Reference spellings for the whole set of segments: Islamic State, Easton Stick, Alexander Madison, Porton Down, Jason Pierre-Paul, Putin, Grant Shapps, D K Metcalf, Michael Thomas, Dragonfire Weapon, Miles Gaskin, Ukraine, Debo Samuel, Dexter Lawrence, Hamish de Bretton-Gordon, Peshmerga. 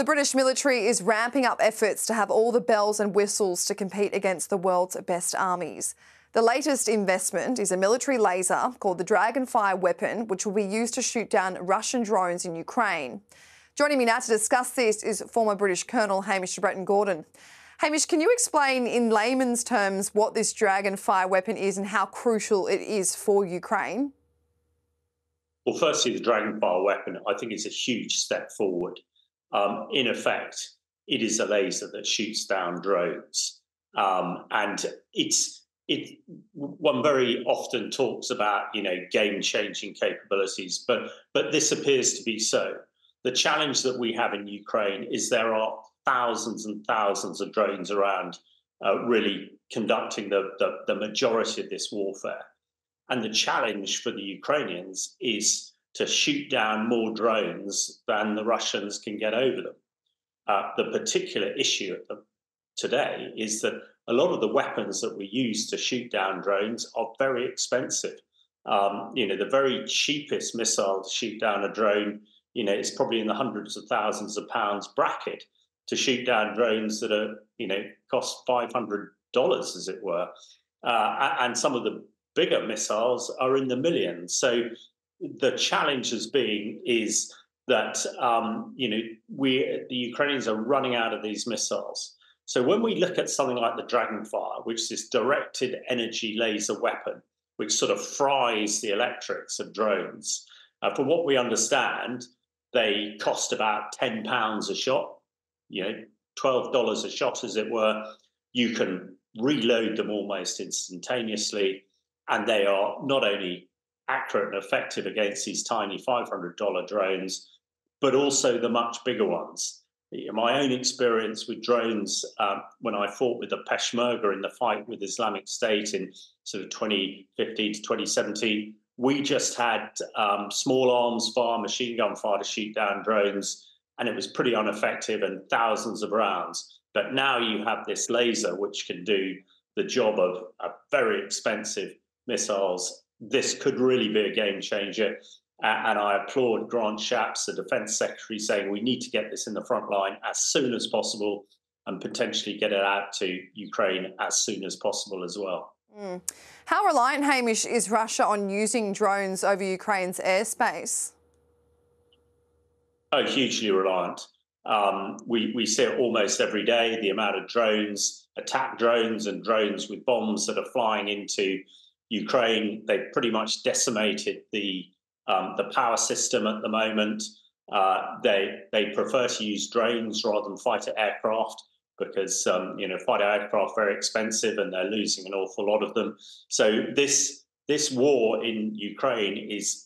The British military is ramping up efforts to have all the bells and whistles to compete against the world's best armies. The latest investment is a military laser called the Dragonfire Weapon, which will be used to shoot down Russian drones in Ukraine. Joining me now to discuss this is former British Colonel Hamish de Bretton-Gordon. Hamish, can you explain in layman's terms what this Dragonfire Weapon is and how crucial it is for Ukraine? Well, firstly, the Dragonfire Weapon, I think, is a huge step forward. In effect, it is a laser that shoots down drones. One very often talks about, you know, game-changing capabilities, but this appears to be so. The challenge that we have in Ukraine is there are thousands and thousands of drones around really conducting the majority of this warfare. And the challenge for the Ukrainians is to shoot down more drones than the Russians can get over them. The particular issue today is that a lot of the weapons that we use to shoot down drones are very expensive. You know, the very cheapest missile to shoot down a drone, you know, it's probably in the hundreds of thousands of pounds bracket to shoot down drones that are, you know, cost $500, as it were. And some of the bigger missiles are in the millions. So the challenge as being is that, you know, the Ukrainians are running out of these missiles. So when we look at something like the Dragonfire, which is this directed energy laser weapon, which sort of fries the electrics of drones, from what we understand, they cost about £10 a shot, you know, $12 a shot, as it were. You can reload them almost instantaneously, and they are not only accurate and effective against these tiny $500 drones, but also the much bigger ones. My own experience with drones, when I fought with the Peshmerga in the fight with Islamic State in sort of 2015 to 2017, we just had small arms fire, machine gun fire to shoot down drones, and it was pretty ineffective and thousands of rounds. But now you have this laser which can do the job of very expensive missiles. This could really be a game changer. And I applaud Grant Shapps, the Defence Secretary, saying we need to get this in the front line as soon as possible and potentially get it out to Ukraine as soon as possible as well. Mm. How reliant, Hamish, is Russia on using drones over Ukraine's airspace? Oh, hugely reliant. We see it almost every day, the amount of drones, attack drones and drones with bombs that are flying into Ukraine. They've pretty much decimated the power system at the moment. They prefer to use drones rather than fighter aircraft because, you know, fighter aircraft are very expensive and they're losing an awful lot of them. So this war in Ukraine is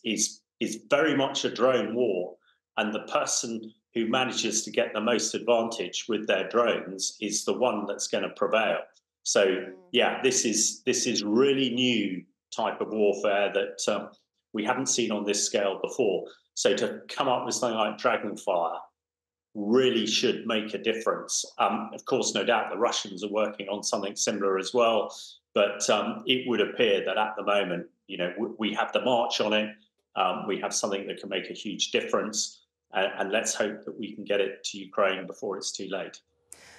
very much a drone war. And the person who manages to get the most advantage with their drones is the one that's going to prevail. So, yeah, this is really new type of warfare that we haven't seen on this scale before. So to come up with something like Dragonfire really should make a difference. Of course, no doubt the Russians are working on something similar as well, but it would appear that at the moment, you know, we have the march on it. We have something that can make a huge difference, and let's hope that we can get it to Ukraine before it's too late.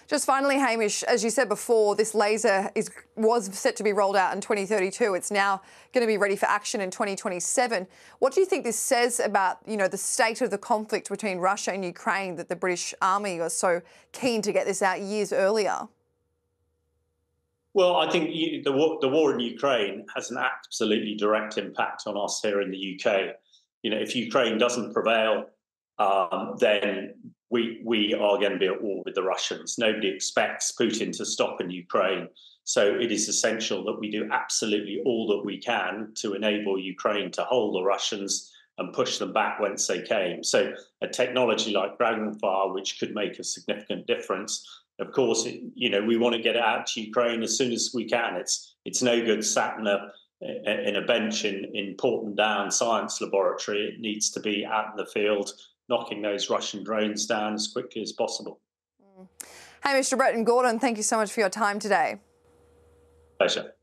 Just finally, Hamish, as you said before, this laser was set to be rolled out in 2032. It's now going to be ready for action in 2027. What do you think this says about, you know, the state of the conflict between Russia and Ukraine that the British Army are so keen to get this out years earlier? Well, I think the war in Ukraine has an absolutely direct impact on us here in the UK. You know, if Ukraine doesn't prevail, then we are going to be at war with the Russians. Nobody expects Putin to stop in Ukraine. So it is essential that we do absolutely all that we can to enable Ukraine to hold the Russians and push them back whence they came. So a technology like Dragonfire, which could make a significant difference. Of course, you know, we want to get it out to Ukraine as soon as we can. It's no good sat in a bench in Porton Down Science Laboratory. It needs to be out in the field, knocking those Russian drones down as quickly as possible. Hamish de Bretton-Gordon, thank you so much for your time today. Pleasure.